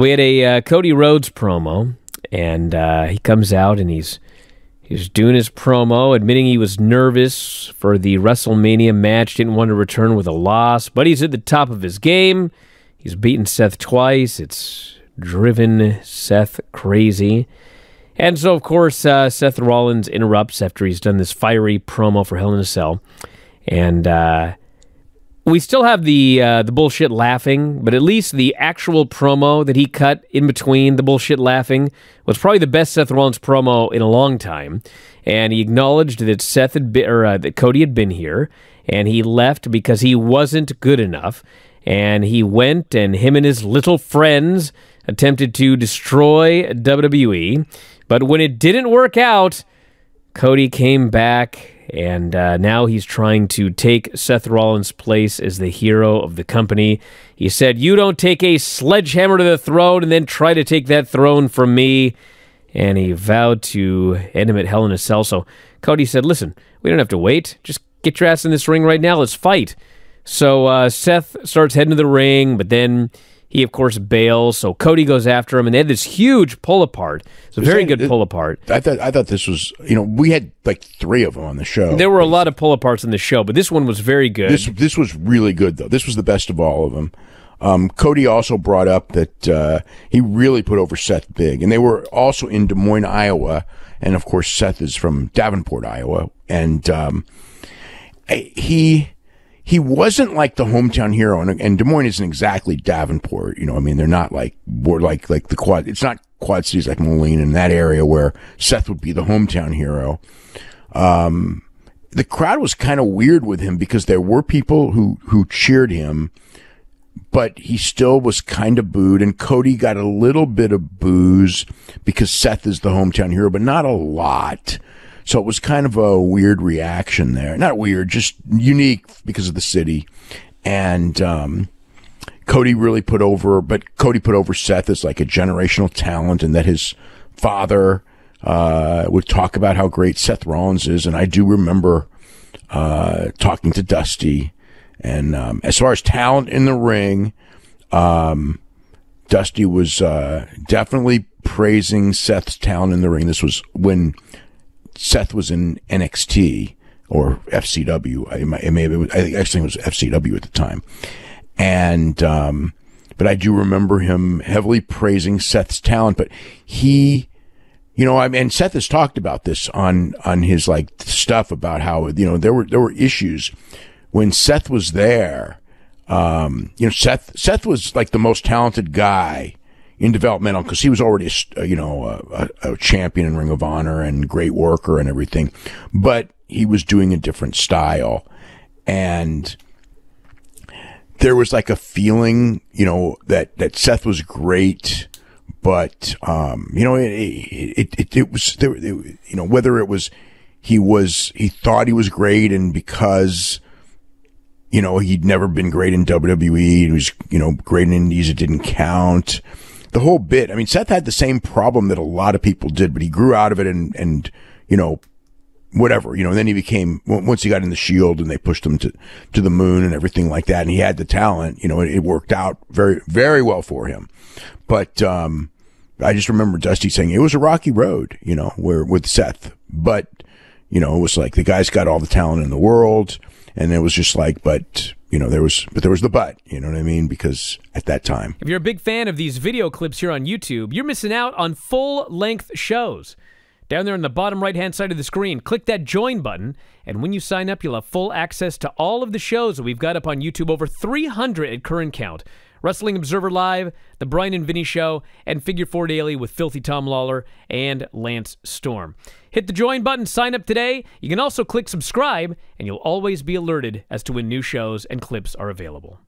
We had a Cody Rhodes promo, and he comes out and he's doing his promo, admitting he was nervous for the WrestleMania match, didn't want to return with a loss, but he's at the top of his game. He's beaten Seth twice. It's driven Seth crazy. And so, of course, Seth Rollins interrupts after he's done this fiery promo for Hell in a Cell. And we still have the bullshit laughing, but at least the actual promo that he cut in between the bullshit laughing was probably the best Seth Rollins promo in a long time. And he acknowledged that Seth had been, or that Cody had been here, and he left because he wasn't good enough. And he went, and him and his little friends attempted to destroy WWE. But when it didn't work out, Cody came back, and now he's trying to take Seth Rollins' place as the hero of the company. He said, "You don't take a sledgehammer to the throne and then try to take that throne from me." And he vowed to end him at Hell in a Cell. So Cody said, "Listen, we don't have to wait. Just get your ass in this ring right now. Let's fight." So Seth starts heading to the ring, but then he, of course, bails. So Cody goes after him, and they had this huge pull apart. It's a very good pull apart. I thought this was, you know, we had like three of them on the show. There were a lot of pull aparts in the show, but this one was very good. This was really good, though. This was the best of all of them. Cody also brought up that he really put over Seth big, and they were also in Des Moines, Iowa, and of course Seth is from Davenport, Iowa, and he wasn't like the hometown hero, and Des Moines isn't exactly Davenport. You know, I mean, they're not like the quad. It's not quad cities like Moline and that area where Seth would be the hometown hero. The crowd was kind of weird with him because there were people who cheered him, but he still was kind of booed, and Cody got a little bit of boos because Seth is the hometown hero, but not a lot. So it was kind of a weird reaction there. Not weird, just unique because of the city. And Cody really put over, but Cody put over Seth as like a generational talent, and that his father would talk about how great Seth Rollins is. And I do remember talking to Dusty. And as far as talent in the ring, Dusty was definitely praising Seth's talent in the ring. This was when Seth was in NXT or FCW. I actually think it was FCW at the time. And, but I do remember him heavily praising Seth's talent, but he, you know, I mean, Seth has talked about this on his like stuff about how, you know, there were issues when Seth was there. You know, Seth was like the most talented guy in developmental, because he was already, you know, a champion in Ring of Honor and great worker and everything, but he was doing a different style, and there was like a feeling, you know, that Seth was great, but you know, it was there, you know, whether it was he thought he was great, and because, you know, he'd never been great in WWE, he was, you know, great in Indies, it didn't count. The whole bit. I mean, Seth had the same problem that a lot of people did, but he grew out of it, and you know, whatever, you know. And then he became, once he got in the Shield and they pushed him to the moon and everything like that, and he had the talent, you know, it worked out very, very well for him. But I just remember Dusty saying it was a rocky road, you know, where with Seth. But you know, it was like the guy's got all the talent in the world, and it was just like, but, you know, there was the but, you know what I mean? Because at that time. If you're a big fan of these video clips here on YouTube, you're missing out on full-length shows. Down there on the bottom right-hand side of the screen, click that join button, and when you sign up, you'll have full access to all of the shows that we've got up on YouTube, over 300 at current count. Wrestling Observer Live, The Brian and Vinny Show, and Figure Four Daily with Philthy Tom Lawler and Lance Storm. Hit the join button, sign up today. You can also click subscribe, and you'll always be alerted as to when new shows and clips are available.